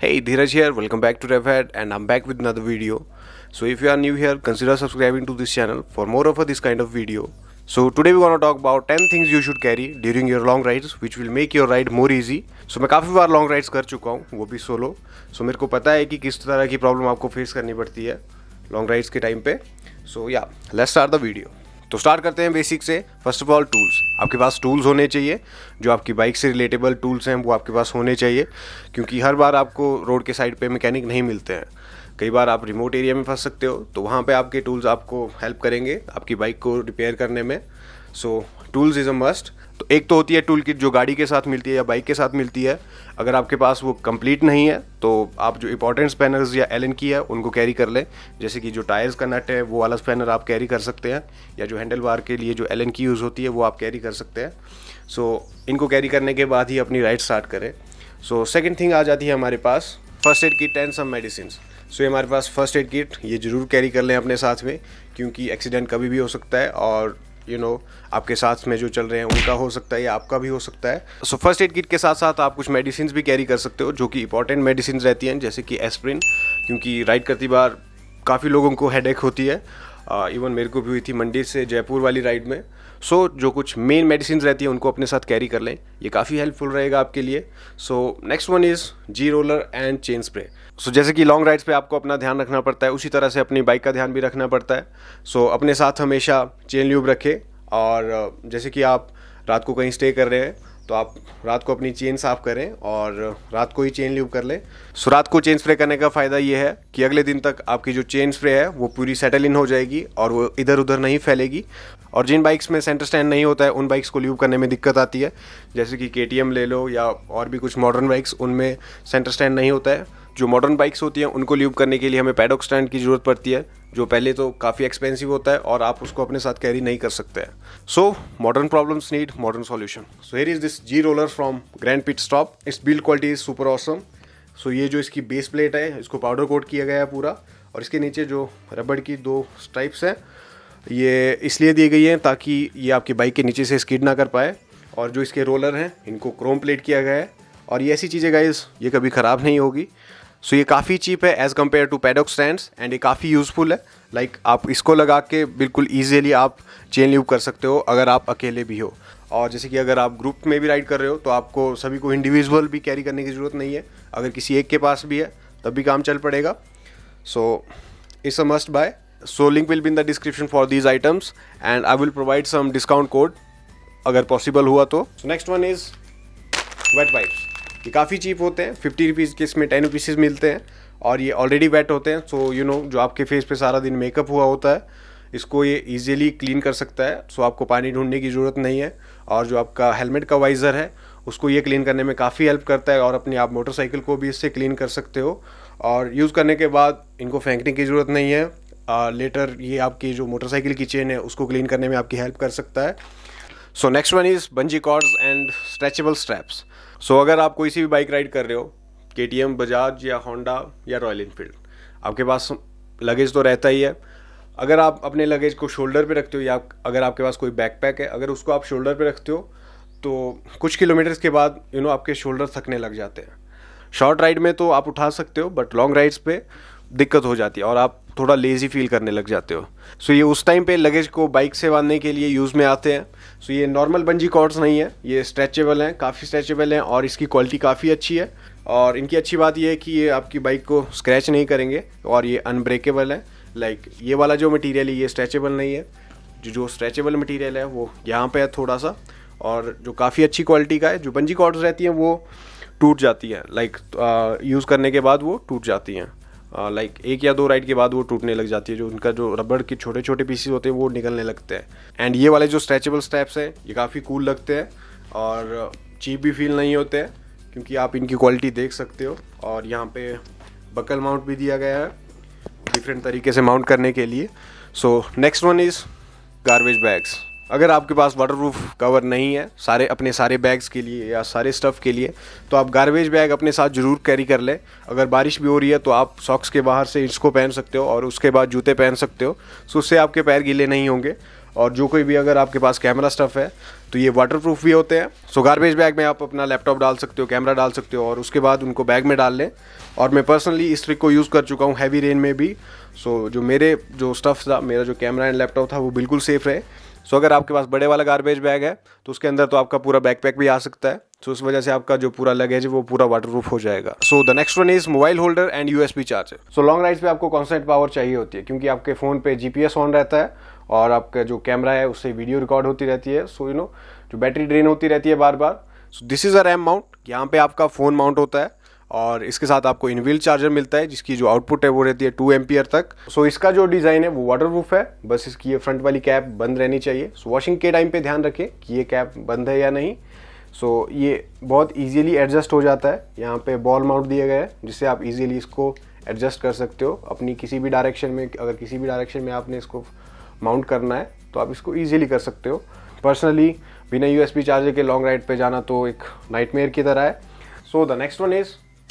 Hey, Dheeraj here, welcome back to RevHead, and I'm back with another video. So if you are new here, consider subscribing to this channel for more of this kind of video. So today we're gonna talk about 10 things you should carry during your long rides which will make your ride more easy. So मैं काफ़ी बार long rides कर चुका हूँ, वो भी solo. So मेरे को पता है कि किस तरह की प्रॉब्लम आपको फेस करनी पड़ती है long rides के टाइम पे. So yeah, let's start the video. तो स्टार्ट करते हैं बेसिक से. First of all tools. आपके पास टूल्स होने चाहिए, जो आपकी बाइक से रिलेटेबल टूल्स हैं वो आपके पास होने चाहिए, क्योंकि हर बार आपको रोड के साइड पे मैकेनिक नहीं मिलते हैं. कई बार आप रिमोट एरिया में फंस सकते हो, तो वहाँ पे आपके टूल्स आपको हेल्प करेंगे आपकी बाइक को रिपेयर करने में. So tools is a must. तो एक तो होती है टूल किट, जो गाड़ी के साथ मिलती है या बाइक के साथ मिलती है. अगर आपके पास वो कंप्लीट नहीं है तो आप जो इंपॉर्टेंट स्पैनर्स या एलन की है उनको कैरी कर लें, जैसे कि जो टायर्स का नट है वो वाला स्पैनर आप कैरी कर सकते हैं, या जो हैंडल बार के लिए जो एलन की यूज़ होती है वो आप कैरी कर सकते हैं. सो इनको कैरी करने के बाद ही अपनी राइड स्टार्ट करें. सो सेकेंड थिंग आ जाती है हमारे पास first aid kit and some medicine. So ये हमारे पास फर्स्ट एड किट ये ज़रूर कैरी कर लें अपने साथ में, क्योंकि एक्सीडेंट कभी भी हो सकता है और यू नो आपके साथ में जो चल रहे हैं उनका हो सकता है या आपका भी हो सकता है. सो फर्स्ट एड किट के साथ साथ आप कुछ मेडिसिन भी कैरी कर सकते हो, जो कि इंपॉर्टेंट मेडिसिन रहती हैं, जैसे कि एस्प्रिन, क्योंकि राइड करती बार काफ़ी लोगों को हेडेक होती है. इवन मेरे को भी हुई थी मंडी से जयपुर वाली राइड में. सो जो कुछ मेन मेडिसिन रहती हैं उनको अपने साथ कैरी कर लें, ये काफ़ी हेल्पफुल रहेगा आपके लिए. So next one is G roller and chain spray. So जैसे कि लॉन्ग राइड्स पे आपको अपना ध्यान रखना पड़ता है, उसी तरह से अपनी बाइक का ध्यान भी रखना पड़ता है. सो अपने साथ हमेशा चेन ल्यूब रखें, और जैसे कि आप रात को कहीं स्टे कर रहे हैं तो आप रात को अपनी चेन साफ़ करें और रात को ही चेन ल्यूब कर लें. सो रात को चेन स्प्रे करने का फ़ायदा ये है कि अगले दिन तक आपकी जो चेन स्प्रे है वो पूरी सेटल इन हो जाएगी और वो इधर उधर नहीं फैलेगी. और जिन बाइक्स में सेंटर स्टैंड नहीं होता है उन बाइक्स को ल्यूब करने में दिक्कत आती है, जैसे कि KTM ले लो या और भी कुछ मॉडर्न बाइक्स, उनमें सेंटर स्टैंड नहीं होता है. जो मॉडर्न बाइक्स होती हैं उनको ल्यूब करने के लिए हमें पैडॉक स्टैंड की ज़रूरत पड़ती है, जो पहले तो काफ़ी एक्सपेंसिव होता है और आप उसको अपने साथ कैरी नहीं कर सकते हैं. So modern problems need modern solution. So here is this G roller from GrandPitstop. It's build quality is super awesome. So ये जो इसकी बेस प्लेट है इसको पाउडर कोट किया गया है पूरा, और इसके नीचे जो रबड़ की दो स्ट्राइप्स हैं ये इसलिए दी गई हैं ताकि ये आपकी बाइक के नीचे से स्किड ना कर पाए. और जो इसके रोलर हैं इनको क्रोम प्लेट किया गया है, और ये ऐसी चीज़ें गाइस ये कभी ख़राब नहीं होगी. सो ये काफ़ी चीप है as compare to paddock stands, and ये काफ़ी यूज़फुल है. लाइक आप इसको लगा के बिल्कुल ईजीली आप चेन ल्यूब कर सकते हो अगर आप अकेले भी हो. और जैसे कि अगर आप ग्रुप में भी राइड कर रहे हो तो आपको सभी को इंडिविजुअल भी कैरी करने की ज़रूरत नहीं है. अगर किसी एक के पास भी है तब भी काम चल पड़ेगा. So it's a must buy. So link will be in the description for these items, and I will provide some discount code अगर पॉसिबल हुआ तो. So next one is wet wipes. ये काफ़ी cheap होते हैं, 50 रुपीज़ के इसमें 10 pieces मिलते हैं, और ये already wet होते हैं. So you know जो आपके फेस पे सारा दिन मेकअप हुआ होता है इसको ये easily clean कर सकता है. So आपको पानी ढूंढने की ज़रूरत नहीं है, और जो आपका हेलमेट का वाइज़र है उसको ये क्लीन करने में काफ़ी हेल्प करता है, और अपनी आप मोटरसाइकिल को भी इससे क्लीन कर सकते हो. और यूज़ करने के बाद इनको फेंकने की ज़रूरत नहीं है. लेटर ये आपकी जो मोटरसाइकिल की चेन है उसको क्लीन करने में आपकी हेल्प कर सकता है. So next one is bungee cords and stretchable straps. So अगर आप कोई सी भी बाइक राइड कर रहे हो, KTM, बजाज या होंडा या रॉयल एनफील्ड, आपके पास लगेज तो रहता ही है. अगर आप अपने लगेज को शोल्डर पे रखते हो, या अगर आपके पास कोई बैकपैक है अगर उसको आप शोल्डर पे रखते हो, तो कुछ किलोमीटर्स के बाद यू नो आपके शोल्डर थकने लग जाते हैं. शॉर्ट राइड में तो आप उठा सकते हो, बट लॉन्ग राइड्स पे दिक्कत हो जाती है और आप थोड़ा लेज़ी फील करने लग जाते हो. सो ये उस टाइम पे लगेज को बाइक से बांधने के लिए यूज़ में आते हैं. सो ये नॉर्मल बंजी कॉर्ड्स नहीं है, ये स्ट्रेचेबल हैं, काफ़ी स्ट्रेचेबल हैं, और इसकी क्वालिटी काफ़ी अच्छी है. और इनकी अच्छी बात ये है कि ये आपकी बाइक को स्क्रैच नहीं करेंगे, और ये अनब्रेकेबल है. लाइक ये वाला जो मटीरियल है ये स्ट्रेचेबल नहीं है, जो स्ट्रेचेबल मटीरियल है वो यहाँ पर है थोड़ा सा, और जो काफ़ी अच्छी क्वालिटी का है. जो बंजी कॉर्ड्स रहती हैं वो टूट जाती है, लाइक यूज़ करने के बाद वो टूट जाती हैं. एक या दो राइड के बाद वो टूटने लग जाती है, जो उनका जो रबड़ के छोटे छोटे पीसेस होते हैं वो निकलने लगते हैं. एंड ये वाले जो स्ट्रेचेबल स्ट्रैप्स हैं ये काफ़ी कूल लगते हैं, और चीप भी फील नहीं होते हैं, क्योंकि आप इनकी क्वालिटी देख सकते हो. और यहाँ पे बकल माउंट भी दिया गया है डिफरेंट तरीके से माउंट करने के लिए. So next one is garbage bags. अगर आपके पास वाटरप्रूफ कवर नहीं है अपने सारे बैग्स के लिए या सारे स्टफ़ के लिए, तो आप गार्बेज बैग अपने साथ ज़रूर कैरी कर लें. अगर बारिश भी हो रही है तो आप सॉक्स के बाहर से इसको पहन सकते हो, और उसके बाद जूते पहन सकते हो. सो उससे आपके पैर गीले नहीं होंगे, और जो कोई भी अगर आपके पास कैमरा स्टफ है तो ये वाटरप्रूफ भी होते हैं। सो गार्बेज बैग में आप अपना लैपटॉप डाल सकते हो, कैमरा डाल सकते हो और उसके बाद उनको बैग में डाल लें। और मैं पर्सनली इस ट्रिक को यूज़ कर चुका हूँ हैवी रेन में भी। सो जो मेरे जो स्टफ़ था, मेरा जो कैमरा एंड लैपटॉप था वो बिल्कुल सेफ़ रहे। सो अगर आपके पास बड़े वाला गार्बेज बैग है तो उसके अंदर तो आपका पूरा बैकपैक भी आ सकता है। सो इस वजह से आपका जो पूरा लगेज है वो पूरा वाटरप्रूफ हो जाएगा। So the next one is mobile holder and USB charger. So long rides पे आपको कॉन्स्टेंट पावर चाहिए होती है क्योंकि आपके फ़ोन पे GPS ऑन रहता है और आपका जो कैमरा है उससे वीडियो रिकॉर्ड होती रहती है। सो जो बैटरी ड्रेन होती रहती है बार बार। So this is a RAM mount, यहाँ पे आपका फ़ोन माउंट होता है और इसके साथ आपको इनबिल्ट चार्जर मिलता है जिसकी जो आउटपुट है वो रहती है 2 एम्पियर तक। सो इसका जो डिज़ाइन है वो वाटरप्रूफ है, बस इसकी ये फ्रंट वाली कैप बंद रहनी चाहिए। सो वॉशिंग के टाइम पे ध्यान रखें कि ये कैप बंद है या नहीं। सो ये बहुत इजीली एडजस्ट हो जाता है। यहाँ पे बॉल माउंट दिया गया है जिससे आप इजीली इसको एडजस्ट कर सकते हो अपनी किसी भी डायरेक्शन में। अगर किसी भी डायरेक्शन में आपने इसको माउंट करना है तो आप इसको ईजिली कर सकते हो। पर्सनली बिना USB चार्जर के लॉन्ग राइड पर जाना तो एक नाइटमेयर की तरह है। So the next one is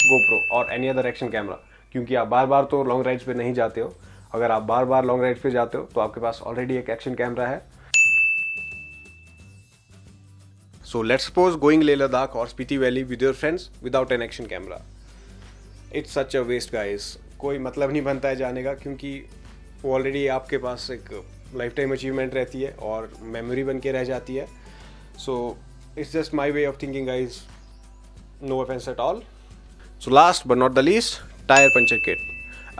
GoPro और एनी अदर एक्शन कैमरा, क्योंकि आप बार बार तो लॉन्ग राइड्स पे नहीं जाते हो। अगर आप बार बार लॉन्ग राइड्स पे जाते हो तो आपके पास ऑलरेडी एक एक्शन कैमरा है। So let's suppose going Leh Ladakh और Spiti valley with your friends without an action camera, it's such a waste guys. कोई मतलब नहीं बनता है जाने का क्योंकि ऑलरेडी आपके पास एक लाइफ टाइम अचीवमेंट रहती है और मेमोरी बन के रह जाती है। So it's just my way of thinking guys, no offence at all. So last but not the least, tyre puncture kit.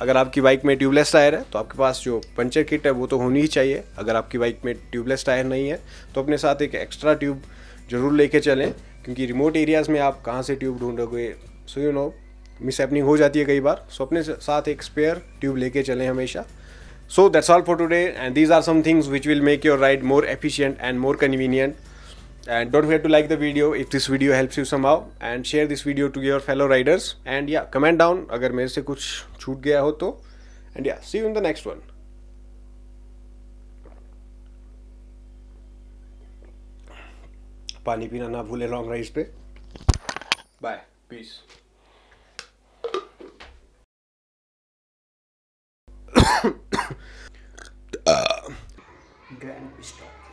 अगर आपकी बाइक में ट्यूबलेस टायर है तो आपके पास जो पंचर किट है वो तो होनी ही चाहिए। अगर आपकी बाइक में ट्यूबलेस टायर नहीं है तो अपने साथ एक एक्स्ट्रा ट्यूब जरूर लेके चलें क्योंकि रिमोट एरियाज़ में आप कहाँ से ट्यूब ढूंढोगे। सो मिसहैपनिंग हो जाती है कई बार। सो अपने साथ एक स्पेयर ट्यूब लेके चलें हमेशा। So that's all for today and these are some things which will make your ride more efficient and more convenient. And don't forget to like the video if this video helps you somehow and share this video to your fellow riders and yeah, comment down अगर मेरे से कुछ छूट गया हो तो and yeah, see you in the next one. पानी पीना ना भूले लॉन्ग राइड्स पे. Bye, peace. GrandPitstop.